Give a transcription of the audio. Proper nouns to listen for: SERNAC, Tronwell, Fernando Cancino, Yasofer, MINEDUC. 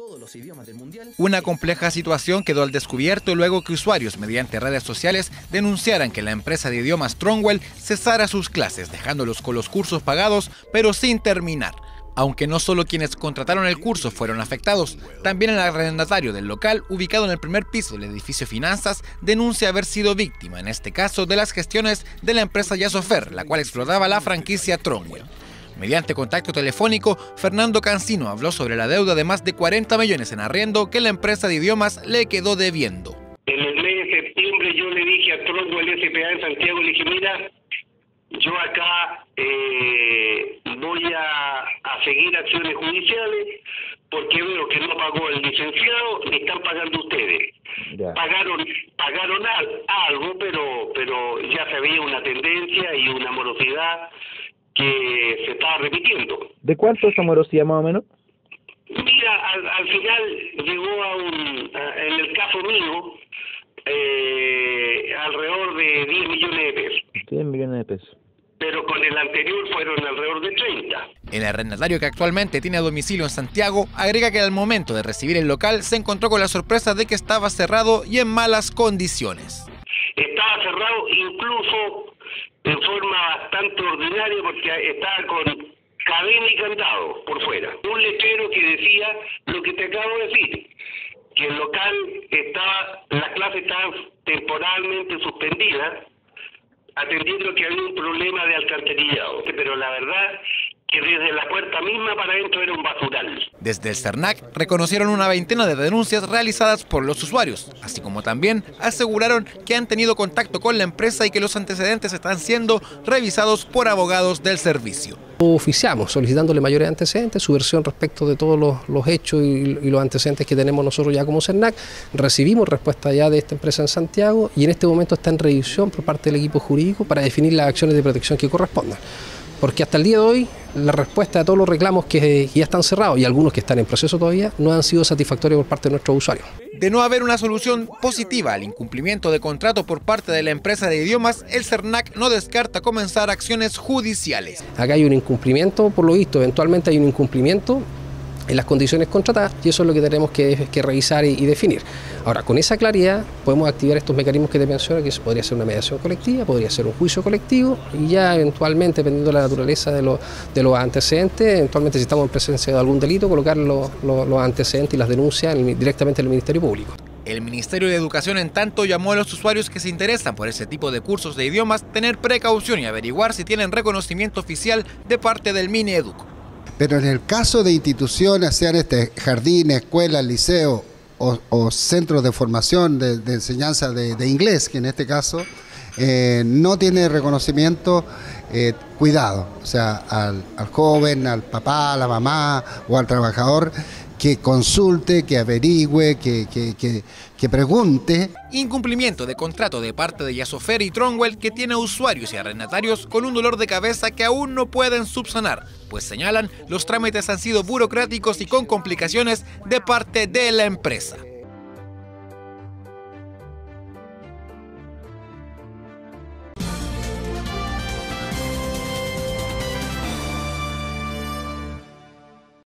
todos los idiomas del mundial. Una compleja situación quedó al descubierto luego que usuarios mediante redes sociales denunciaran que la empresa de idiomas Tronwell cesara sus clases, dejándolos con los cursos pagados pero sin terminar. Aunque no solo quienes contrataron el curso fueron afectados, también el arrendatario del local, ubicado en el primer piso del edificio Finanzas, denuncia haber sido víctima, en este caso, de las gestiones de la empresa Yasofer, la cual explotaba la franquicia Tronwell. Mediante contacto telefónico, Fernando Cancino habló sobre la deuda de más de 40 millones en arriendo que la empresa de idiomas le quedó debiendo. En el mes de septiembre yo le dije a Tronwell S.p.A. en Santiago, le dije, mira, yo acá voy a seguir acciones judiciales porque veo que no pagó el licenciado, le están pagando ustedes. Yeah. Pagaron algo, pero ya se había una tendencia y una morosidad que se estaba repitiendo. ¿De cuánto es esa morosidad más o menos? Mira, al final llegó en el caso mío, alrededor de 10 millones de pesos. 10 millones de pesos. Pero con el anterior fueron alrededor de 30. El arrendatario, que actualmente tiene domicilio en Santiago, agrega que al momento de recibir el local se encontró con la sorpresa de que estaba cerrado y en malas condiciones. Estaba cerrado incluso en forma bastante ordinaria porque estaba con cadena y candado por fuera. Un letrero que decía lo que te acabo de decir, que el local estaba, las clases estaban temporalmente suspendidas, atendiendo que había un problema de alcantarillado, pero la verdad que desde la puerta misma para adentro era un basural. Desde el SERNAC reconocieron una veintena de denuncias realizadas por los usuarios, así como también aseguraron que han tenido contacto con la empresa y que los antecedentes están siendo revisados por abogados del servicio. Oficiamos solicitándole mayores antecedentes, su versión respecto de todos los hechos y los antecedentes que tenemos nosotros ya como SERNAC. Recibimos respuesta ya de esta empresa en Santiago y en este momento está en revisión por parte del equipo jurídico para definir las acciones de protección que correspondan. Porque hasta el día de hoy la respuesta a todos los reclamos que ya están cerrados y algunos que están en proceso todavía no han sido satisfactorios por parte de nuestros usuarios. De no haber una solución positiva al incumplimiento de contrato por parte de la empresa de idiomas, el SERNAC no descarta comenzar acciones judiciales. Acá hay un incumplimiento, por lo visto, eventualmente hay un incumplimiento en las condiciones contratadas y eso es lo que tenemos que revisar y definir. Ahora, con esa claridad podemos activar estos mecanismos que te menciono, que podría ser una mediación colectiva, podría ser un juicio colectivo y ya eventualmente, dependiendo de la naturaleza de los antecedentes, eventualmente si estamos en presencia de algún delito, colocar los antecedentes y las denuncias directamente en el Ministerio Público. El Ministerio de Educación, en tanto, llamó a los usuarios que se interesan por ese tipo de cursos de idiomas tener precaución y averiguar si tienen reconocimiento oficial de parte del MINEDUC. Pero en el caso de instituciones, sean jardines, escuelas, liceos o centros de formación de enseñanza de inglés, que en este caso no tiene reconocimiento, cuidado, o sea, al joven, al papá, a la mamá o al trabajador, que consulte, que averigüe, que pregunte. Incumplimiento de contrato de parte de Yasofer y Tronwell, que tiene usuarios y arrendatarios con un dolor de cabeza que aún no pueden subsanar, pues señalan los trámites han sido burocráticos y con complicaciones de parte de la empresa.